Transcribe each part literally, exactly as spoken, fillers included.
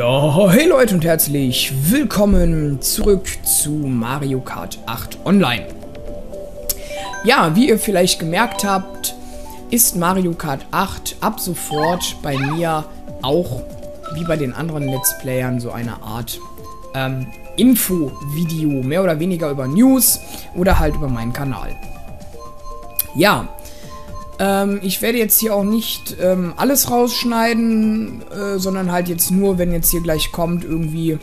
Ja, hey Leute und herzlich willkommen zurück zu Mario Kart acht Online. Ja, wie ihr vielleicht gemerkt habt, ist Mario Kart acht ab sofort bei mir auch, wie bei den anderen Let's Playern, so eine Art ähm, Info-Video, mehr oder weniger über News oder halt über meinen Kanal. Ja, ähm, ich werde jetzt hier auch nicht ähm, alles rausschneiden, äh, sondern halt jetzt nur, wenn jetzt hier gleich kommt, irgendwie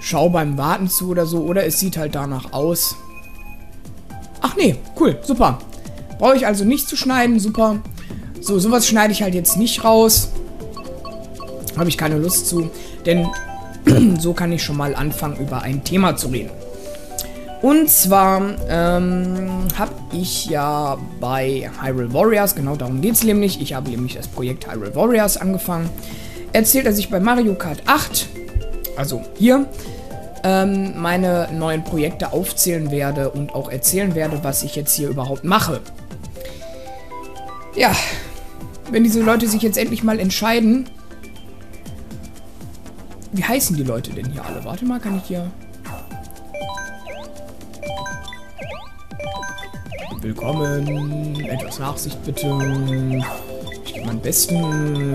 schau beim Warten zu oder so, oder es sieht halt danach aus. Ach nee, cool, super. Brauche ich also nicht zu schneiden, super. So, sowas schneide ich halt jetzt nicht raus. Habe ich keine Lust zu, denn so kann ich schon mal anfangen, über ein Thema zu reden. Und zwar ähm, habe ich ja bei Hyrule Warriors, genau darum geht es nämlich, ich habe nämlich das Projekt Hyrule Warriors angefangen, erzählt, dass ich bei Mario Kart acht, also hier, ähm, meine neuen Projekte aufzählen werde und auch erzählen werde, was ich jetzt hier überhaupt mache. Ja, wenn diese Leute sich jetzt endlich mal entscheiden... Wie heißen die Leute denn hier alle? Warte mal, kann ich hier... Willkommen, etwas Nachsicht bitte. Ich gebe mein Bestes,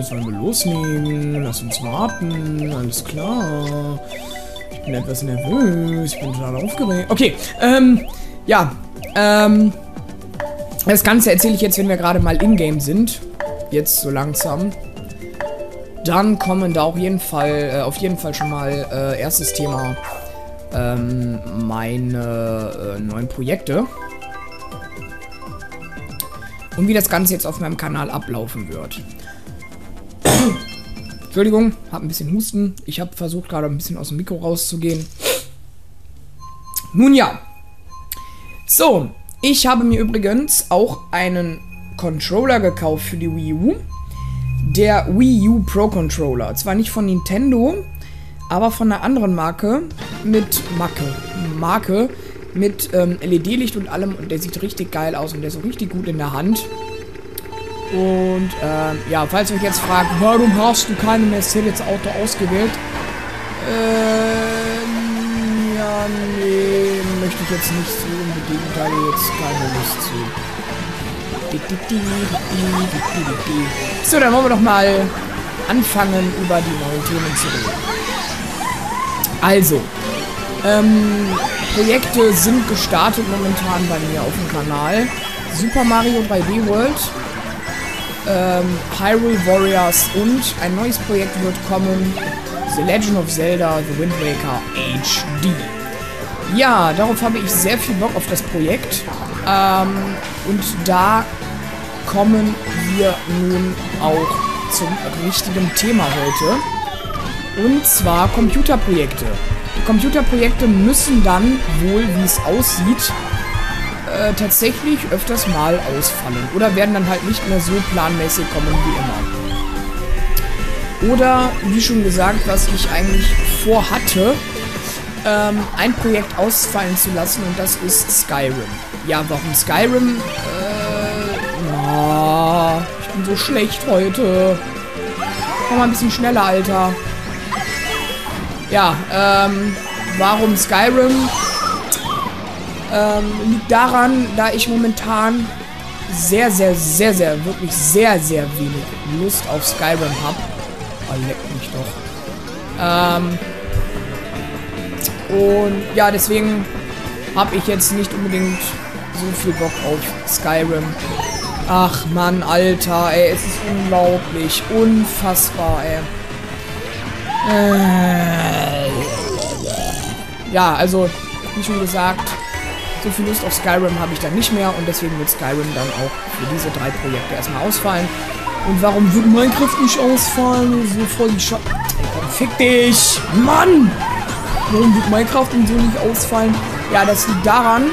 sollen wir losnehmen, lass uns warten, alles klar. Ich bin etwas nervös, ich bin total aufgeregt. Okay, ähm, ja, ähm, das Ganze erzähle ich jetzt, wenn wir gerade mal in-game sind. Jetzt so langsam. Dann kommen da auf jeden Fall, äh, auf jeden Fall schon mal äh, erstes Thema ähm, meine äh, neuen Projekte. Und wie das Ganze jetzt auf meinem Kanal ablaufen wird. Entschuldigung, habe ein bisschen Husten. Ich habe versucht, gerade ein bisschen aus dem Mikro rauszugehen. Nun ja. So, ich habe mir übrigens auch einen Controller gekauft für die Wii U. Der Wii U Pro Controller. Zwar nicht von Nintendo, aber von einer anderen Marke mit Marke. Marke mit ähm, L E D-Licht und allem. Und der sieht richtig geil aus und der ist auch richtig gut in der Hand. Und ähm, ja, falls ihr euch jetzt fragt, warum hast du keine Mercedes-Auto ausgewählt? Ähm, ja, nee, möchte ich jetzt nicht so. Im Gegenteil, jetzt keine Lust zu. So, dann wollen wir doch mal anfangen, über die neuen Themen zu reden. Also, ähm, Projekte sind gestartet momentan bei mir auf dem Kanal. Super Mario drei D World, ähm, Hyrule Warriors und ein neues Projekt wird kommen, The Legend of Zelda: The Wind Waker H D. Ja, darauf habe ich sehr viel Bock auf das Projekt. Ähm, und da kommen wir nun auch zum richtigen Thema heute. Und zwar Computerprojekte. Die Computerprojekte müssen dann wohl, wie es aussieht, äh, tatsächlich öfters mal ausfallen. Oder werden dann halt nicht mehr so planmäßig kommen wie immer. Oder, wie schon gesagt, was ich eigentlich vorhatte, ähm, ein Projekt ausfallen zu lassen und das ist Skyrim. Ja, warum Skyrim? Äh, na, ich bin so schlecht heute. Komm mal ein bisschen schneller, Alter. Ja, ähm, warum Skyrim? Ähm, liegt daran, da ich momentan sehr, sehr, sehr, sehr, wirklich sehr, sehr wenig Lust auf Skyrim habe. Oh, leck mich doch. Ähm, und ja, deswegen habe ich jetzt nicht unbedingt so viel Bock auf Skyrim. Ach Mann, Alter, ey, es ist unglaublich, unfassbar, ey. Äh, ja, also, wie schon gesagt, so viel Lust auf Skyrim habe ich dann nicht mehr und deswegen wird Skyrim dann auch für diese drei Projekte erstmal ausfallen. Und warum würde Minecraft nicht ausfallen? So voll die Scha... Fick dich! Mann! Warum wird Minecraft und so nicht ausfallen? Ja, das liegt daran.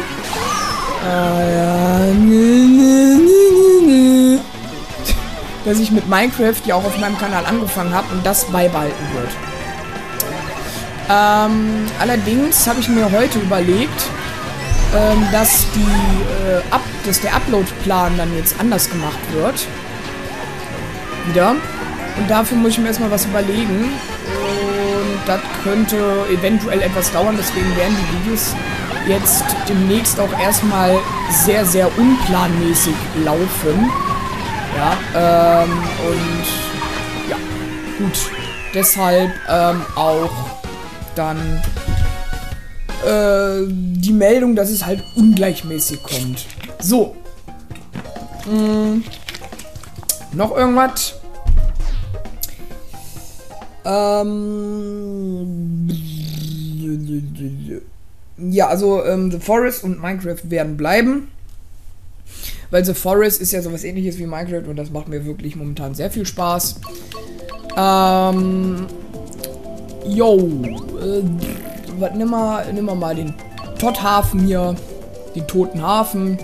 Äh, dass ich mit Minecraft ja auch auf meinem Kanal angefangen habe und das beibehalten wird. Ähm, allerdings habe ich mir heute überlegt, ähm, dass, die, äh, ab, dass der Upload-Plan dann jetzt anders gemacht wird. Wieder. Und dafür muss ich mir erstmal was überlegen. Äh, das könnte eventuell etwas dauern, deswegen werden die Videos jetzt demnächst auch erstmal sehr, sehr unplanmäßig laufen. Ja, ähm, und ja, gut. Deshalb ähm, auch dann äh, die Meldung, dass es halt ungleichmäßig kommt. So. Hm. Noch irgendwas? Ähm. Ja, also ähm, The Forest und Minecraft werden bleiben. Weil The Forest ist ja sowas Ähnliches wie Minecraft und das macht mir wirklich momentan sehr viel Spaß. Ähm. Yo. Äh, was, nimm mal, nimm mal den Totthafen hier. Den toten Hafen.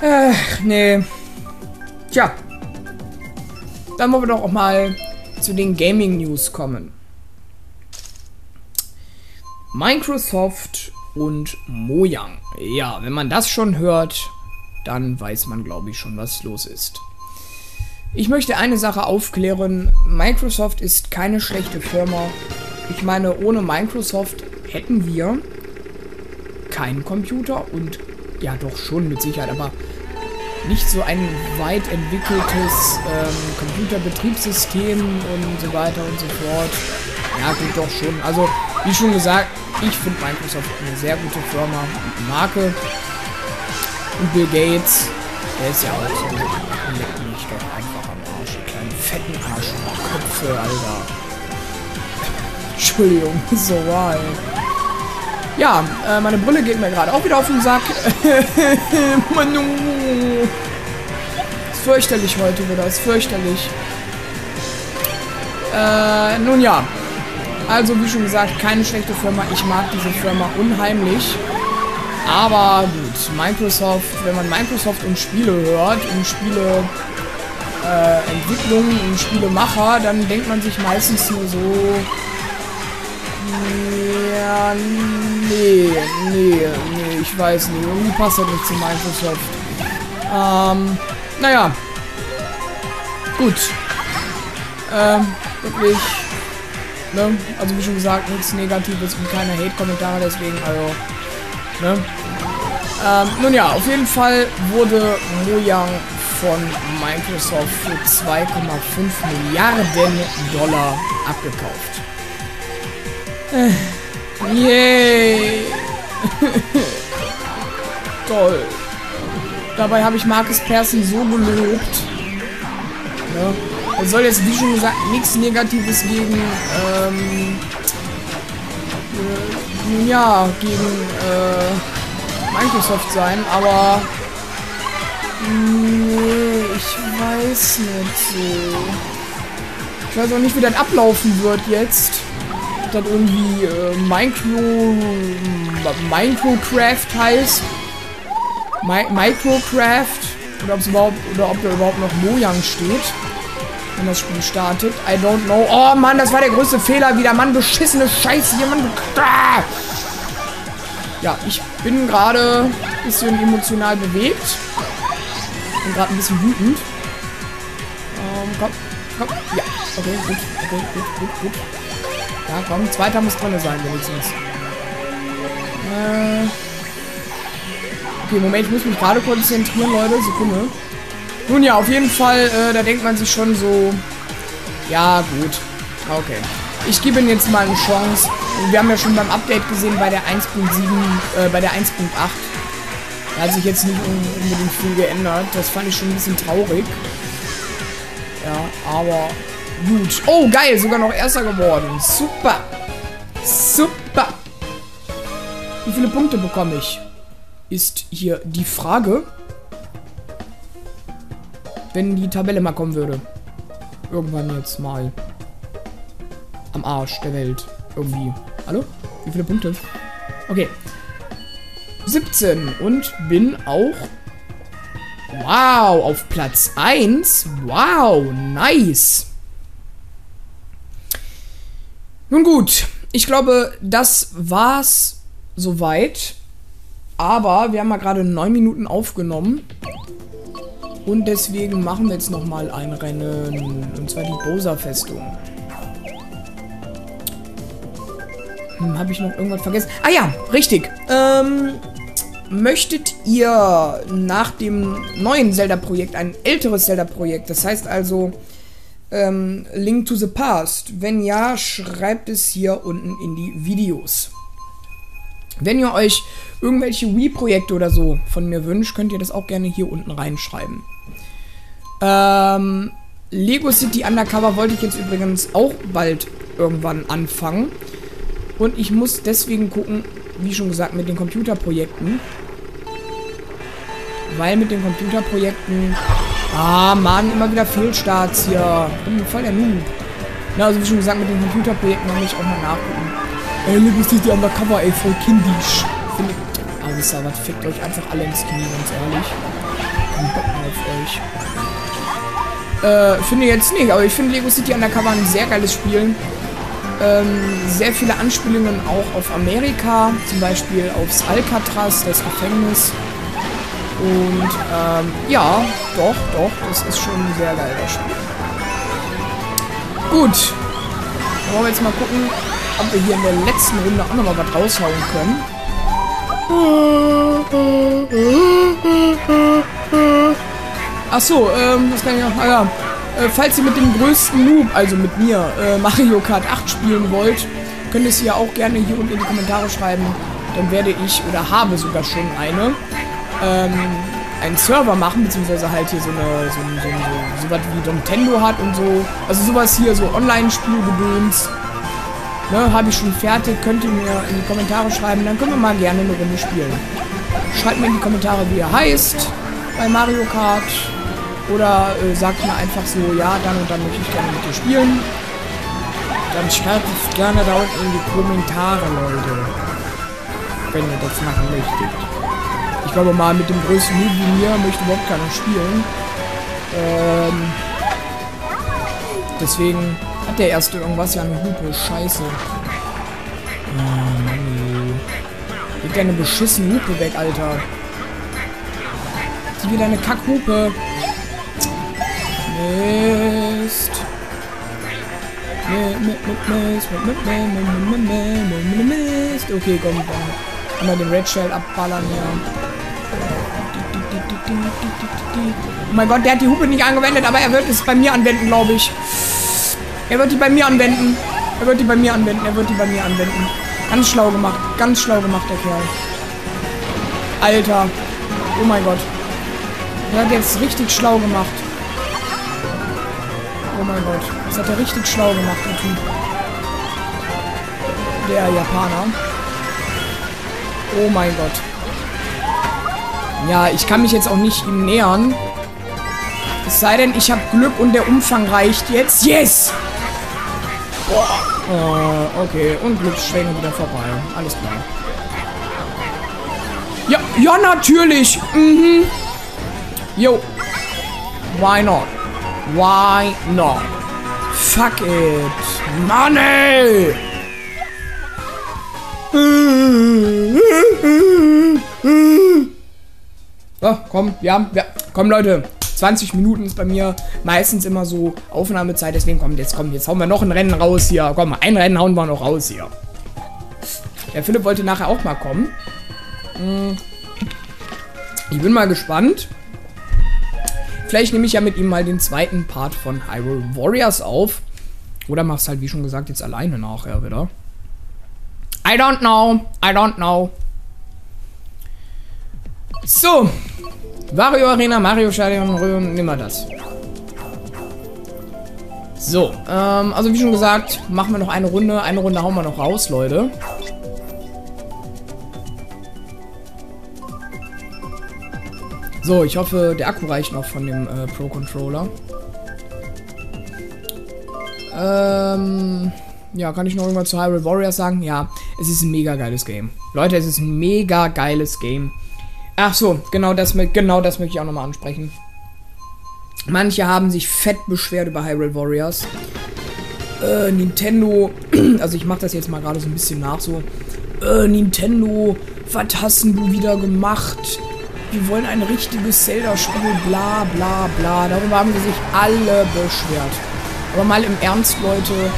Äh, nee. Tja. Dann wollen wir doch auch mal zu den Gaming-News kommen. Microsoft und Mojang. Ja, wenn man das schon hört, dann weiß man, glaube ich, schon, was los ist. Ich möchte eine Sache aufklären. Microsoft ist keine schlechte Firma. Ich meine, ohne Microsoft hätten wir keinen Computer und ja, doch schon mit Sicherheit, aber nicht so ein weit entwickeltes ähm, Computerbetriebssystem und so weiter und so fort. Ja, gut, doch schon. Also, wie schon gesagt, ich finde Microsoft eine sehr gute Firma und Marke. Und Bill Gates, der ist ja auch so, leck mich doch einfach am Arsch, einen kleinen fetten Arsch und Köpfe, Alter. Entschuldigung, so war, ey. Ja, äh, meine Brille geht mir gerade auch wieder auf den Sack. Manu. Ist fürchterlich heute wieder, ist fürchterlich. Äh, nun ja. Also, wie schon gesagt, keine schlechte Firma. Ich mag diese Firma unheimlich. Aber gut, Microsoft, wenn man Microsoft und Spiele hört, und Spiele äh, Entwicklung, und Spielemacher, dann denkt man sich meistens nur so, ja, nee, nee, nee, ich weiß nicht. Irgendwie passt das nicht zu Microsoft. Ähm, naja. Gut. Ähm, wirklich. Ne? Also wie schon gesagt, nichts Negatives und keine Hate-Kommentare, deswegen, also, ne? Ähm, nun ja, auf jeden Fall wurde Mojang von Microsoft für zwei Komma fünf Milliarden Dollar abgekauft. Äh, yay! Toll! Dabei habe ich Markus Persson so gelobt. Ne? Es soll jetzt, wie schon gesagt, nichts Negatives gegen, ähm, äh, ja, gegen, äh, Microsoft sein, aber, nee, ich weiß nicht so. Ich weiß auch nicht, wie das ablaufen wird jetzt. Ob das irgendwie, äh, Micro, Minecraft heißt. Mi Microcraft. Oder, ob's überhaupt, oder ob da überhaupt noch Mojang steht. Wenn das Spiel startet. I don't know. Oh Mann, das war der größte Fehler wieder. Mann, beschissene Scheiße hier, Mann. Ah! Ja, ich bin gerade ein bisschen emotional bewegt. Bin gerade ein bisschen wütend. Ähm, komm, komm. Ja, okay, gut, okay, gut, gut, gut. Ja, komm, zweiter muss drin sein, wenigstens. Äh. Okay, Moment, ich muss mich gerade konzentrieren, Leute. Sekunde. Nun ja, auf jeden Fall, äh, da denkt man sich schon so, ja gut, okay. Ich gebe ihm jetzt mal eine Chance. Wir haben ja schon beim Update gesehen, bei der eins Punkt sieben, äh, bei der eins Punkt acht, da hat sich jetzt nicht unbedingt viel geändert. Das fand ich schon ein bisschen traurig. Ja, aber gut. Oh, geil, sogar noch Erster geworden. Super. Super. Wie viele Punkte bekomme ich? Ist hier die Frage. Wenn die Tabelle mal kommen würde. Irgendwann jetzt mal. Am Arsch der Welt. Irgendwie. Hallo? Wie viele Punkte? Okay. siebzehn. Und bin auch... Wow. Auf Platz eins. Wow. Nice. Nun gut. Ich glaube, das war's soweit. Aber wir haben mal gerade neun Minuten aufgenommen. Und deswegen machen wir jetzt nochmal ein Rennen. Und zwar die Bowser-Festung. Hm, habe ich noch irgendwas vergessen? Ah ja, richtig. Ähm, möchtet ihr nach dem neuen Zelda-Projekt ein älteres Zelda-Projekt? Das heißt also ähm, Link to the Past. Wenn ja, schreibt es hier unten in die Videos. Wenn ihr euch irgendwelche Wii-Projekte oder so von mir wünscht, könnt ihr das auch gerne hier unten reinschreiben. Ähm, Lego City Undercover wollte ich jetzt übrigens auch bald irgendwann anfangen. Und ich muss deswegen gucken, wie schon gesagt, mit den Computerprojekten. Weil mit den Computerprojekten... Ah, Mann, immer wieder Fehlstarts hier. Bin voll der Noob. Na, also wie schon gesagt, mit den Computerprojekten muss ich auch mal nachgucken. Ey, Lego City Undercover, ey, voll kindisch. Finde ich... Alles, aber fickt euch einfach alle ins Knie, ganz ehrlich. Kein Bock auf euch. Äh, finde jetzt nicht, aber ich finde Lego City Undercover ein sehr geiles Spiel. Ähm, sehr viele Anspielungen auch auf Amerika. Zum Beispiel aufs Alcatraz, das Gefängnis. Und, ähm, ja, doch, doch, das ist schon ein sehr geiles Spiel. Gut. Dann wollen wir jetzt mal gucken, ob wir hier in der letzten Runde auch nochmal was raushauen können. Achso, ähm, das kann ich auch... Ah ja. Äh, falls ihr mit dem größten Noob, also mit mir, äh, Mario Kart acht spielen wollt, könnt ihr es ja auch gerne hier unten in die Kommentare schreiben. Dann werde ich, oder habe sogar schon eine, ähm, einen Server machen, beziehungsweise halt hier so eine, so, so, so, so was wie Nintendo hat und so. Also sowas hier, so Online-Spielgedöns. Ne, habe ich schon fertig, könnt ihr mir in die Kommentare schreiben, dann können wir mal gerne eine Runde spielen. Schreibt mir in die Kommentare, wie ihr heißt bei Mario Kart, oder äh, sagt mir einfach so, ja, dann und dann möchte ich gerne mit dir spielen. Dann schreibt es gerne da unten in die Kommentare, Leute, wenn ihr das machen möchtet. Ich glaube mal, mit dem größten Noob wie mir möchte überhaupt keiner spielen. Ähm, deswegen... Hat der erste irgendwas? Ja, eine Hupe. Scheiße. Mann, ey. Leg deine beschissene Hupe weg, Alter. Sieh mir deine Kackhupe. Mist. Mist. Okay, komm. Dann einmal den Red Shell abballern hier. Oh mein Gott, der hat die Hupe nicht angewendet, aber er wird es bei mir anwenden, glaube ich. Er wird die bei mir anwenden. Er wird die bei mir anwenden. Er wird die bei mir anwenden. Ganz schlau gemacht. Ganz schlau gemacht, der Kerl. Alter. Oh mein Gott. Er hat jetzt richtig schlau gemacht. Oh mein Gott. Das hat er richtig schlau gemacht, der Typ. Der Japaner. Oh mein Gott. Ja, ich kann mich jetzt auch nicht ihm nähern. Es sei denn, ich habe Glück und der Umfang reicht jetzt. Yes! Oh, okay, und Glücksschwänge wieder vorbei. Alles klar. Ja, ja, natürlich. Mhm. Jo. Why not? Why not? Fuck it. Mann, ey! So, komm, ja, ja. Komm, Leute. zwanzig Minuten ist bei mir meistens immer so Aufnahmezeit, deswegen kommt jetzt, komm, jetzt hauen wir noch ein Rennen raus hier. Komm, ein Rennen hauen wir noch raus hier. Der Philipp wollte nachher auch mal kommen. Ich bin mal gespannt. Vielleicht nehme ich ja mit ihm mal den zweiten Part von Hyrule Warriors auf. Oder mach's halt, wie schon gesagt, jetzt alleine nachher wieder. I don't know. I don't know. So. Wario Arena, Mario Stadion, Röhren, nimm mal das. So, ähm, also wie schon gesagt, machen wir noch eine Runde. Eine Runde hauen wir noch raus, Leute. So, ich hoffe, der Akku reicht noch von dem äh, Pro-Controller. Ähm, ja, kann ich noch irgendwas zu Hyrule Warriors sagen? Ja, es ist ein mega geiles Game. Leute, es ist ein mega geiles Game. Ach so, genau das, genau das möchte ich auch nochmal ansprechen. Manche haben sich fett beschwert über Hyrule Warriors. Äh, Nintendo, also ich mache das jetzt mal gerade so ein bisschen nach, so. Äh, Nintendo, was hast denn du wieder gemacht? Wir wollen ein richtiges Zelda-Spiel, bla bla bla. Darüber haben sie sich alle beschwert. Aber mal im Ernst, Leute.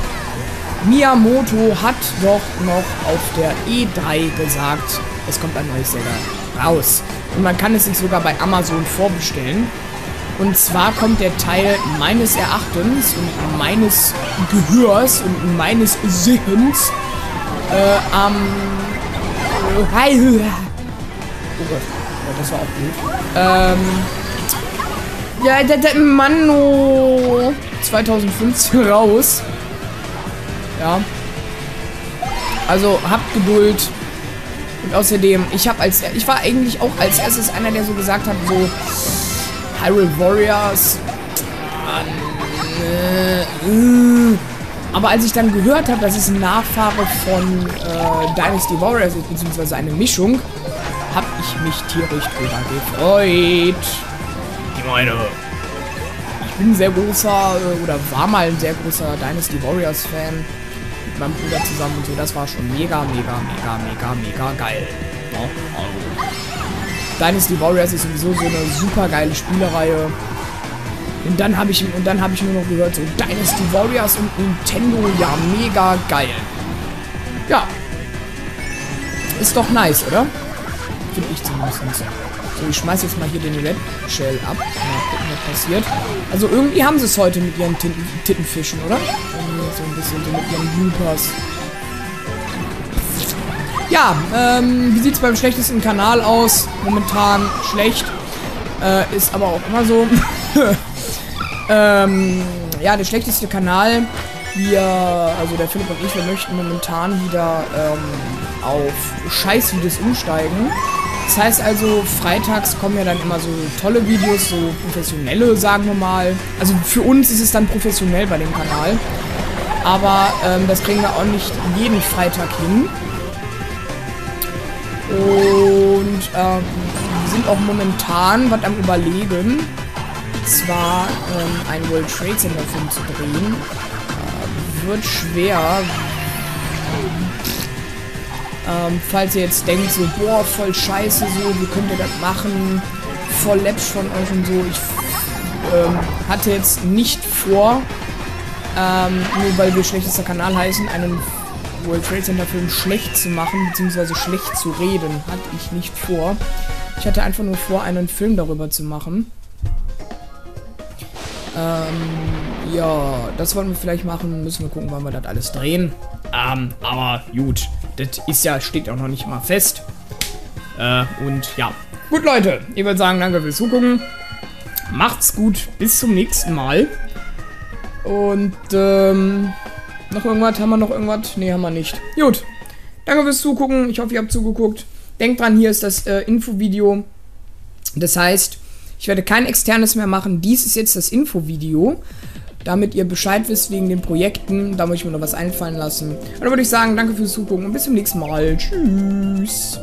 Miyamoto hat doch noch auf der E drei gesagt, es kommt ein neues Zelda raus. Und man kann es sich sogar bei Amazon vorbestellen. Und zwar kommt der Teil meines Erachtens und meines Gehörs und meines Sehens äh, am... Oh Gott, das war auch blöd. Ähm... Ja, der, der Manno zwanzig fünfzehn raus. Ja. Also, habt Geduld. Und außerdem, ich habe als... Ich war eigentlich auch als erstes einer, der so gesagt hat, so... Hyrule Warriors. Äh, äh. Aber als ich dann gehört habe, dass es ein Nachfahre von äh, Dynasty Warriors ist, beziehungsweise eine Mischung, habe ich mich tierisch drüber gefreut. Ich meine, ich bin ein sehr großer, oder war mal ein sehr großer Dynasty Warriors Fan. Mit meinem Bruder zusammen und so. Das war schon mega, mega, mega, mega, mega geil. Ja, also. Dynasty Warriors ist sowieso so eine super geile Spielereihe. Und dann habe ich, und dann habe ich nur noch gehört, so Dynasty Warriors und Nintendo, ja, mega geil. Ja. Ist doch nice, oder? Finde ich zumindest. So, ich schmeiß jetzt mal hier den Red Shell ab. Mal gucken, was passiert. Also irgendwie haben sie es heute mit ihren Titten, Tittenfischen, oder? So ein bisschen so mit ihren Bloopers. Ja, ähm, wie sieht es beim schlechtesten Kanal aus? Momentan schlecht. Äh, ist aber auch immer so. ähm, ja, der schlechteste Kanal. Wir, also der Philipp und ich, wir möchten momentan wieder ähm, auf Scheißvideos umsteigen. Das heißt also, freitags kommen ja dann immer so tolle Videos, so professionelle, sagen wir mal. Also für uns ist es dann professionell bei dem Kanal. Aber ähm, das kriegen wir auch nicht jeden Freitag hin. Und ähm, wir sind auch momentan was am Überlegen, zwar ähm, einen World Trade Center Film zu drehen. Äh, wird schwer. Ähm, falls ihr jetzt denkt, so, boah, voll scheiße, so, wie könnt ihr das machen? Voll läppisch von euch und so. Ich ähm, hatte jetzt nicht vor, ähm, nur weil wir schlechtester Kanal heißen, einen World Trade Center Film schlecht zu machen, beziehungsweise schlecht zu reden. Hatte ich nicht vor. Ich hatte einfach nur vor, einen Film darüber zu machen. Ähm, ja, das wollen wir vielleicht machen. Müssen wir gucken, wann wir das alles drehen. Ähm, aber gut. Das ist ja, steht auch noch nicht mal fest. Äh, und ja. Gut, Leute. Ich würde sagen, danke fürs Zugucken. Macht's gut. Bis zum nächsten Mal. Und, ähm... noch irgendwas? Haben wir noch irgendwas? Ne, haben wir nicht. Gut. Danke fürs Zugucken. Ich hoffe, ihr habt zugeguckt. Denkt dran, hier ist das äh, Infovideo. Das heißt, ich werde kein externes mehr machen. Dies ist jetzt das Infovideo. Damit ihr Bescheid wisst wegen den Projekten. Da muss ich mir noch was einfallen lassen. Dann würde ich sagen, danke fürs Zugucken und bis zum nächsten Mal. Tschüss.